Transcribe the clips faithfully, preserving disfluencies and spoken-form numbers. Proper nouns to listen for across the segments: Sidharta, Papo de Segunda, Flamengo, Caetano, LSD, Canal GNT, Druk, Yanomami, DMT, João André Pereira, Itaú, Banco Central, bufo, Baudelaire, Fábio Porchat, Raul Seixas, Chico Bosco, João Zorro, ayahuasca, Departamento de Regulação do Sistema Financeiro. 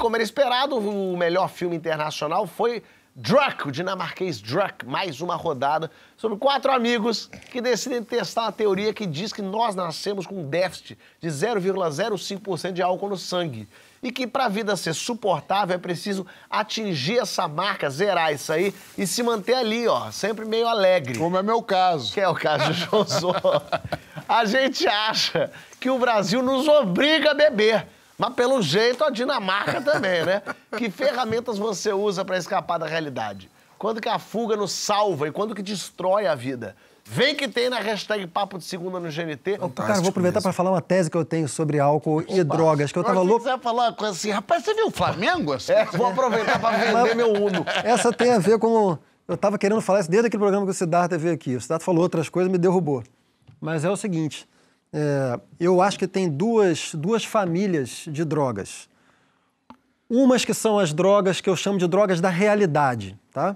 como era esperado, o melhor filme internacional foi Druk, o dinamarquês Druk, mais uma rodada sobre quatro amigos que decidem testar uma teoria que diz que nós nascemos com um déficit de zero vírgula zero cinco por cento de álcool no sangue e que para a vida ser suportável é preciso atingir essa marca, zerar isso aí e se manter ali, ó, sempre meio alegre. Como é meu caso. Que é o caso do João Zorro. A gente acha que o Brasil nos obriga a beber. Mas, pelo jeito, a Dinamarca também, né? Que ferramentas você usa para escapar da realidade? Quando que a fuga nos salva e quando que destrói a vida? Vem que tem na hashtag Papo de Segunda no G N T. Fantástico. Cara, eu vou aproveitar para falar uma tese que eu tenho sobre álcool Opa. e drogas, que eu tava louco... Você vai falar uma coisa assim, rapaz, você viu o Flamengo? Assim? É, vou aproveitar para vender meu Uno. Essa tem a ver com... Eu tava querendo falar isso desde aquele programa que o Sidharta veio aqui. O Sidharta falou outras coisas e me derrubou. Mas é o seguinte... É, eu acho que tem duas, duas famílias de drogas. Umas que são as drogas que eu chamo de drogas da realidade, tá?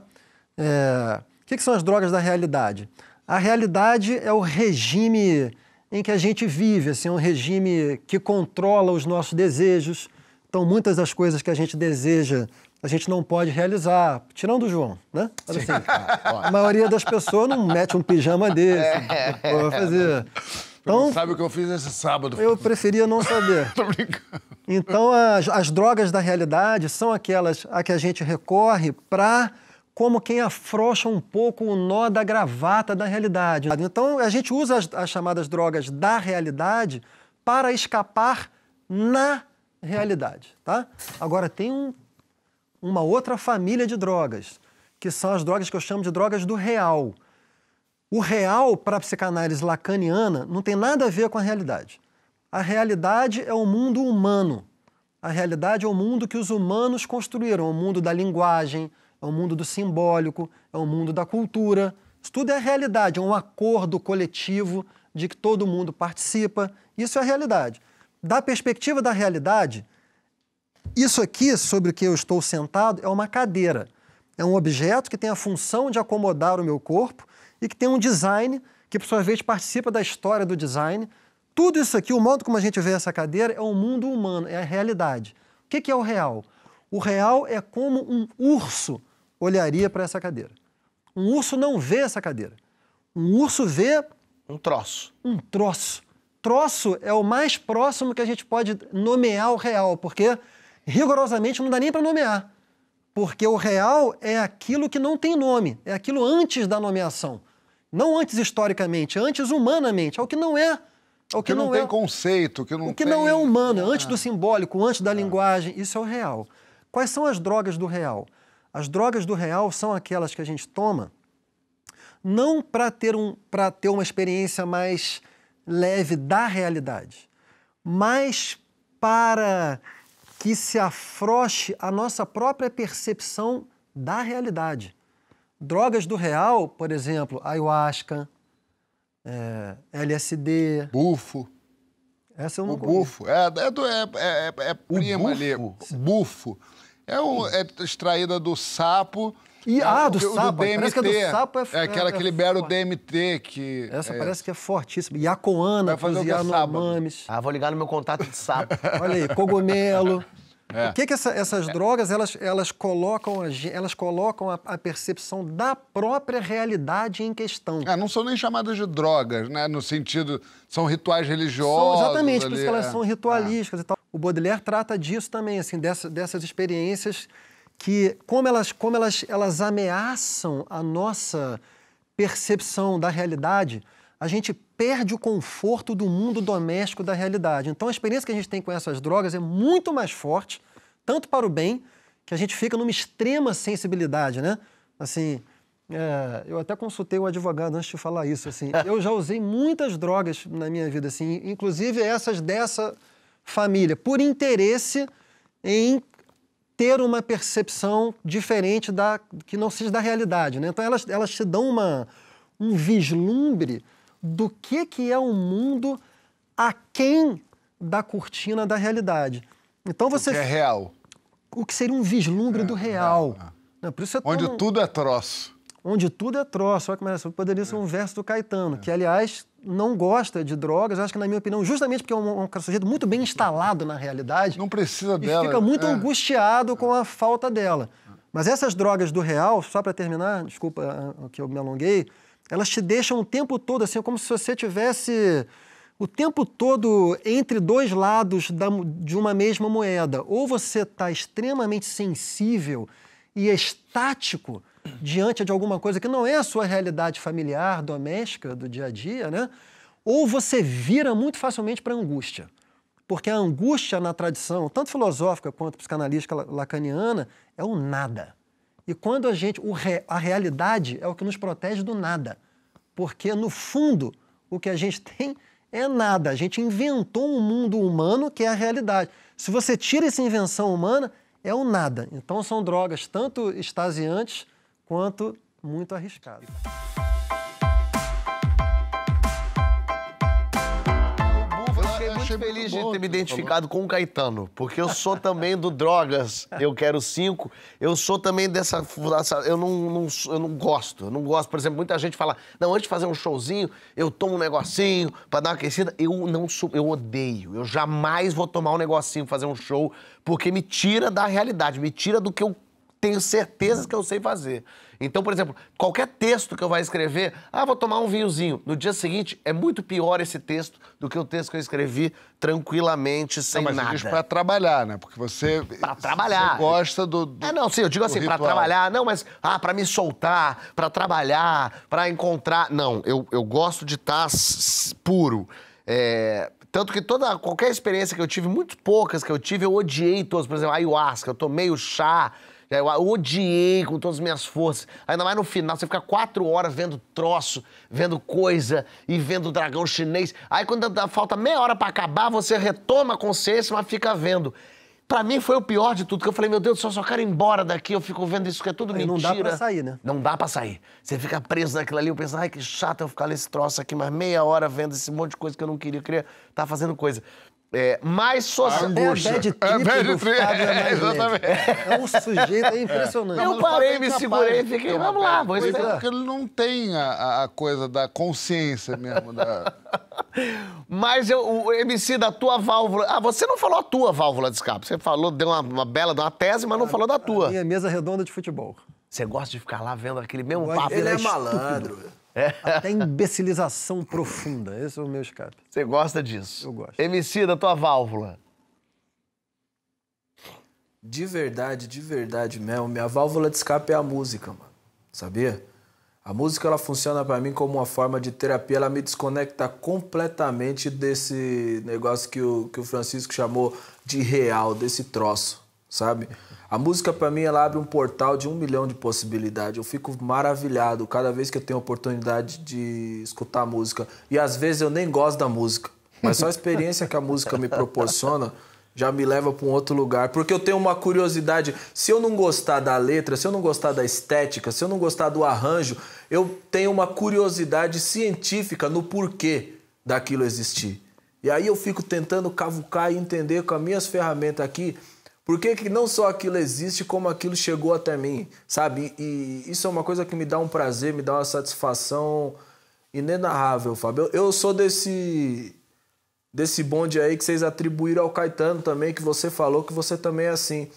É, o que, que são as drogas da realidade? A realidade é o regime em que a gente vive, assim, um regime que controla os nossos desejos. Então, muitas das coisas que a gente deseja, a gente não pode realizar, tirando o João, né? Olha assim, a maioria das pessoas não mete um pijama desse, vai fazer... Então, sabe o que eu fiz esse sábado? Eu preferia não saber. Tô brincando. Então, as, as drogas da realidade são aquelas a que a gente recorre para como quem afrouxa um pouco o nó da gravata da realidade. Então, a gente usa as, as chamadas drogas da realidade para escapar na realidade, tá? Agora, tem um, uma outra família de drogas, que são as drogas que eu chamo de drogas do real. O real, para a psicanálise lacaniana, não tem nada a ver com a realidade. A realidade é o mundo humano. A realidade é o mundo que os humanos construíram. É o mundo da linguagem, é o mundo do simbólico, é o mundo da cultura. Isso tudo é a realidade, é um acordo coletivo de que todo mundo participa. Isso é a realidade. Da perspectiva da realidade, isso aqui, sobre o que eu estou sentado, é uma cadeira. É um objeto que tem a função de acomodar o meu corpo e que tem um design, que por sua vez participa da história do design. Tudo isso aqui, o modo como a gente vê essa cadeira, é o mundo humano, é a realidade. O que é o real? O real é como um urso olharia para essa cadeira. Um urso não vê essa cadeira. Um urso vê... Um troço. Um troço. Troço é o mais próximo que a gente pode nomear o real, porque rigorosamente não dá nem para nomear. Porque o real é aquilo que não tem nome, é aquilo antes da nomeação. Não antes historicamente, antes humanamente, é o que não é. é o que, que não, não tem é, conceito, que não O que tem... não é humano, é antes do simbólico, antes da ah. linguagem, isso é o real. Quais são as drogas do real? As drogas do real são aquelas que a gente toma não para ter, um, para ter uma experiência mais leve da realidade, mas para que se afrouxe a nossa própria percepção da realidade. Drogas do real, por exemplo, ayahuasca, é, L S D... Bufo. Essa eu não conheço. O bufo. É, é, é, é prima ali. Bufo. É, o, é extraída do sapo... E, é, ah, do o, sapo. Do parece que é do sapo. É, é aquela é, que libera é o D M T. Que essa é parece essa. que é fortíssima. Iacoana, os Yanomamis. Ah, vou ligar no meu contato de sapo. Olha aí, cogumelo. É. O que, que essa, essas é. drogas, elas, elas colocam, a, elas colocam a, a percepção da própria realidade em questão. É, não são nem chamadas de drogas, né? No sentido, são rituais religiosos. São exatamente, ali, por isso que elas é. são ritualísticas é. e tal. O Baudelaire trata disso também, assim, dessa, dessas experiências... que como, elas, como elas, elas ameaçam a nossa percepção da realidade, a gente perde o conforto do mundo doméstico da realidade. Então, a experiência que a gente tem com essas drogas é muito mais forte, tanto para o bem, que a gente fica numa extrema sensibilidade, né? Assim, é, eu até consultei um advogado antes de falar isso, assim. Eu já usei muitas drogas na minha vida, assim, inclusive essas dessa família, por interesse em... ter uma percepção diferente da que não seja da realidade, né? Então elas, elas te dão uma, um vislumbre do que, que é um mundo aquém da cortina da realidade. Então você... O que é real. O que seria um vislumbre é, do real. É, é. Não, por isso é onde tão... tudo é troço. Onde tudo é troço. Olha que maravilha. Poderia ser um verso do Caetano, é. que, aliás, não gosta de drogas, acho que, na minha opinião, justamente porque é um, um sujeito muito bem instalado na realidade. Não precisa dela. E fica muito é. angustiado com a falta dela. Mas essas drogas do real, só para terminar, desculpa que eu me alonguei, elas te deixam o tempo todo, assim, como se você tivesse o tempo todo entre dois lados da, de uma mesma moeda. Ou você está extremamente sensível e estático diante de alguma coisa que não é a sua realidade familiar, doméstica, do dia a dia, né? Ou você vira muito facilmente para a angústia. Porque a angústia, na tradição, tanto filosófica quanto psicanalística lacaniana, é o nada. E quando a gente... O re, a realidade é o que nos protege do nada. Porque, no fundo, o que a gente tem é nada. A gente inventou um mundo humano que é a realidade. Se você tira essa invenção humana, é o nada. Então, são drogas tanto extasiantes quanto muito arriscadas. Eu fiquei muito feliz de ter me identificado com o Caetano, porque eu sou também do Drogas, eu quero cinco, eu sou também dessa... dessa eu, não, não, eu não gosto, eu não gosto. Por exemplo, muita gente fala, não, antes de fazer um showzinho, eu tomo um negocinho pra dar uma aquecida. Eu não sou, eu odeio, eu jamais vou tomar um negocinho, fazer um show, porque me tira da realidade, me tira do que eu tenho certeza que eu sei fazer. Então, por exemplo, qualquer texto que eu vá escrever, ah, vou tomar um vinhozinho. No dia seguinte, é muito pior esse texto do que o texto que eu escrevi tranquilamente, sem não, mas nada. Mas diz pra trabalhar, né? Porque você... Pra trabalhar. Você gosta do, do... É, não, sim, eu digo assim, pra trabalhar. Não, mas, ah, pra me soltar, pra trabalhar, pra encontrar... Não, eu, eu gosto de estar puro. É... Tanto que toda, qualquer experiência que eu tive, muito poucas que eu tive, eu odiei todas. Por exemplo, a ayahuasca, eu tomei o chá... Eu odiei com todas as minhas forças. Ainda mais no final, você fica quatro horas vendo troço, vendo coisa e vendo o dragão chinês. Aí quando dá, falta meia hora pra acabar, você retoma a consciência, mas fica vendo. Pra mim foi o pior de tudo, que eu falei, meu Deus do céu, só quero ir embora daqui, eu fico vendo isso que é tudo mentira. Não dá pra sair, né? Não dá pra sair. Você fica preso naquilo ali, eu penso, ai, que chato eu ficar nesse troço aqui, mas meia hora vendo esse monte de coisa que eu não queria, eu queria estar fazendo coisa. É, mais social. É a bad trip do Fábio é, exatamente. É um sujeito é impressionante. É. Eu parei, me segurei e fiquei, vamos lá, vou esperar. Porque ele não tem a, a coisa da consciência mesmo. Da... Mas eu, o M C da tua válvula... Ah, você não falou a tua válvula de escape. Você falou, deu uma, uma bela, deu uma tese, mas não a, falou da tua. Minha mesa redonda de futebol. Você gosta de ficar lá vendo aquele mesmo papo? Ele é malandro. É. Até imbecilização profunda. Esse é o meu escape. Você gosta disso? Eu gosto. M C da tua válvula. De verdade, de verdade mesmo, minha válvula de escape é a música, mano. Sabia? A música, ela funciona pra mim como uma forma de terapia. Ela me desconecta completamente desse negócio que o, que o Francisco chamou de real, desse troço, sabe? A música, pra mim, ela abre um portal de um milhão de possibilidades. Eu fico maravilhado cada vez que eu tenho a oportunidade de escutar música. E, às vezes, eu nem gosto da música. Mas só a experiência que a música me proporciona já me leva pra um outro lugar. Porque eu tenho uma curiosidade. Se eu não gostar da letra, se eu não gostar da estética, se eu não gostar do arranjo, eu tenho uma curiosidade científica no porquê daquilo existir. E aí eu fico tentando cavucar e entender com as minhas ferramentas aqui... Por que que não só aquilo existe, como aquilo chegou até mim, sabe? E isso é uma coisa que me dá um prazer, me dá uma satisfação inenarrável, Fábio. Eu, eu sou desse, desse bonde aí que vocês atribuíram ao Caetano também, que você falou que você também é assim.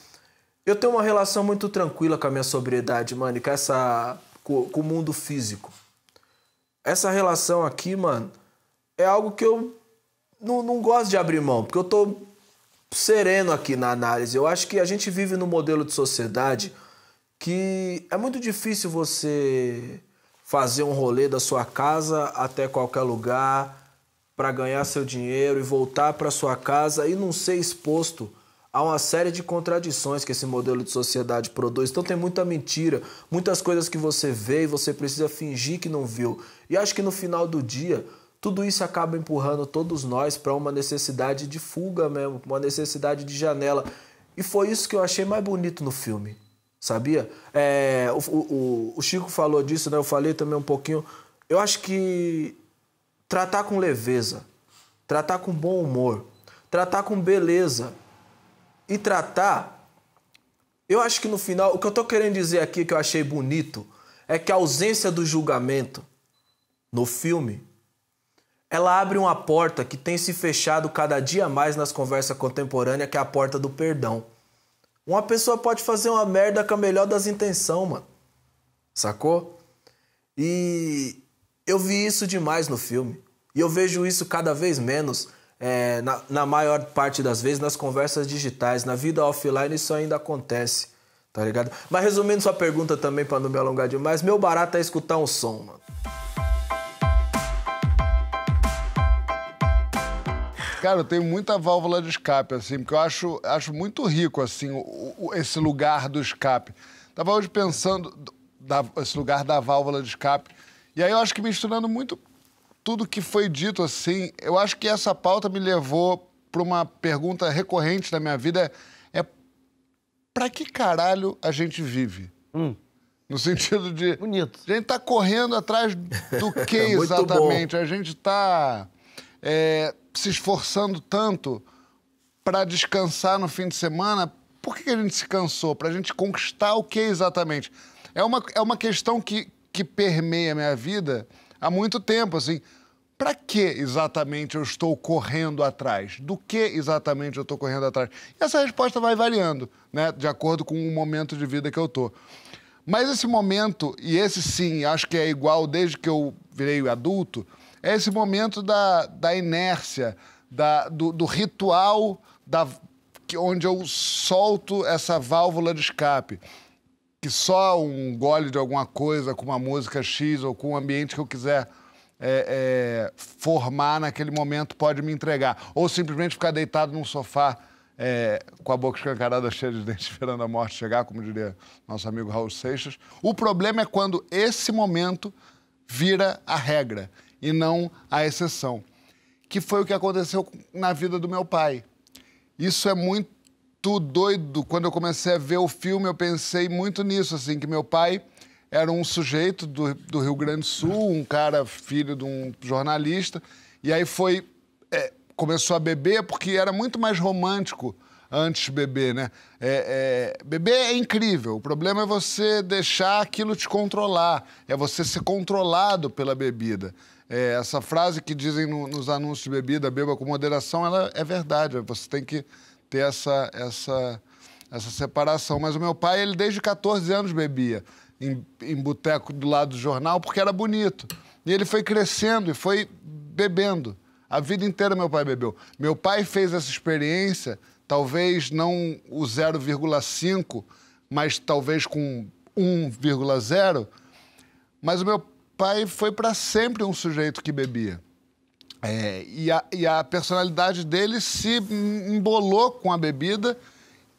Eu tenho uma relação muito tranquila com a minha sobriedade, mano, e com, essa, com, com o mundo físico. Essa relação aqui, mano, é algo que eu não, não gosto de abrir mão, porque eu tô... sereno aqui na análise. Eu acho que a gente vive num modelo de sociedade que é muito difícil você fazer um rolê da sua casa até qualquer lugar para ganhar seu dinheiro e voltar para sua casa e não ser exposto a uma série de contradições que esse modelo de sociedade produz. Então tem muita mentira, muitas coisas que você vê e você precisa fingir que não viu. E acho que no final do dia... tudo isso acaba empurrando todos nós para uma necessidade de fuga mesmo, uma necessidade de janela. E foi isso que eu achei mais bonito no filme, sabia? É, o, o, o Chico falou disso, né? Eu falei também um pouquinho. Eu acho que tratar com leveza, tratar com bom humor, tratar com beleza e tratar... Eu acho que no final, o que eu tô querendo dizer aqui que eu achei bonito é que a ausência do julgamento no filme... Ela abre uma porta que tem se fechado cada dia mais nas conversas contemporâneas, que é a porta do perdão. Uma pessoa pode fazer uma merda com a melhor das intenções, mano. Sacou? E eu vi isso demais no filme. E eu vejo isso cada vez menos, é, na, na maior parte das vezes, nas conversas digitais. Na vida offline isso ainda acontece, tá ligado? Mas resumindo sua pergunta também, pra não me alongar demais, meu barato é escutar um som, mano. Cara, eu tenho muita válvula de escape, assim, porque eu acho, acho muito rico, assim, o, o, esse lugar do escape. Tava hoje pensando da, esse lugar da válvula de escape, e aí eu acho que misturando muito tudo que foi dito, assim, eu acho que essa pauta me levou para uma pergunta recorrente da minha vida, é, é para que caralho a gente vive? Hum. No sentido de... Bonito. A gente tá correndo atrás do que exatamente? Bom. A gente tá... É, se esforçando tanto para descansar no fim de semana, por que a gente se cansou? Para a gente conquistar o que exatamente? É uma, é uma questão que, que permeia a minha vida há muito tempo, assim. Para que exatamente eu estou correndo atrás? Do que exatamente eu estou correndo atrás? E essa resposta vai variando, né? De acordo com o momento de vida que eu tô. Mas esse momento, e esse sim, acho que é igual desde que eu virei adulto, é esse momento da, da inércia, da, do, do ritual da, que, onde eu solto essa válvula de escape. Que só um gole de alguma coisa com uma música X ou com um ambiente que eu quiser é, é, formar naquele momento pode me entregar. Ou simplesmente ficar deitado num sofá é, com a boca escancarada, cheia de dentes, esperando a morte chegar, como diria nosso amigo Raul Seixas. O problema é quando esse momento vira a regra e não a exceção, que foi o que aconteceu na vida do meu pai. Isso é muito doido. Quando eu comecei a ver o filme, eu pensei muito nisso, assim, que meu pai era um sujeito do, do Rio Grande do Sul, um cara filho de um jornalista, e aí foi, é, começou a beber, porque era muito mais romântico antes de beber, né? É, é, beber é incrível, o problema é você deixar aquilo te controlar, é você ser controlado pela bebida. É, essa frase que dizem no, nos anúncios de bebida, beba com moderação, ela é verdade. Você tem que ter essa, essa, essa separação. Mas o meu pai, ele desde quatorze anos bebia em, em boteco do lado do jornal, porque era bonito. E ele foi crescendo e foi bebendo. A vida inteira meu pai bebeu. Meu pai fez essa experiência, talvez não o zero vírgula cinco, mas talvez com um vírgula zero. Mas o meu pai foi para sempre um sujeito que bebia. É, e, a, e a personalidade dele se embolou com a bebida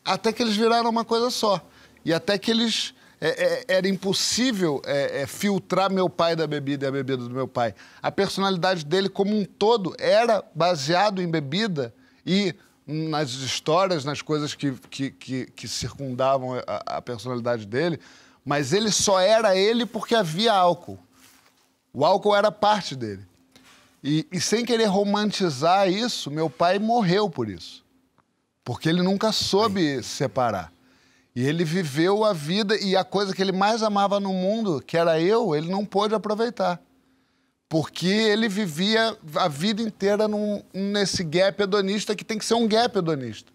até que eles viraram uma coisa só. E até que eles... É, é, era impossível é, é, filtrar meu pai da bebida e a bebida do meu pai. A personalidade dele como um todo era baseado em bebida e nas histórias, nas coisas que, que, que, que circundavam a, a personalidade dele, mas ele só era ele porque havia álcool. O álcool era parte dele. E, e sem querer romantizar isso, meu pai morreu por isso. Porque ele nunca soube separar. E ele viveu a vida e a coisa que ele mais amava no mundo, que era eu, ele não pôde aproveitar. Porque ele vivia a vida inteira num, nesse gap hedonista, que tem que ser um gap hedonista.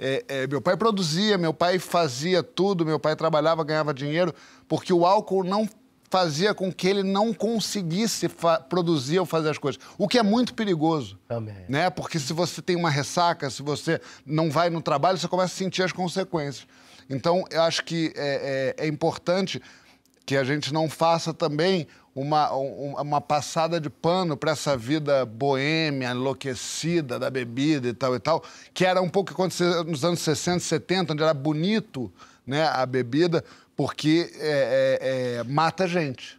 É, é, meu pai produzia, meu pai fazia tudo, meu pai trabalhava, ganhava dinheiro, porque o álcool não fazia com que ele não conseguisse produzir ou fazer as coisas. O que é muito perigoso. Também. Né? Porque se você tem uma ressaca, se você não vai no trabalho, você começa a sentir as consequências. Então, eu acho que é, é, é importante que a gente não faça também uma, uma passada de pano para essa vida boêmia, enlouquecida, da bebida e tal e tal, que era um pouco que aconteceu nos anos sessenta, setenta, onde era bonito, né, a bebida, porque é, é, é, mata a gente.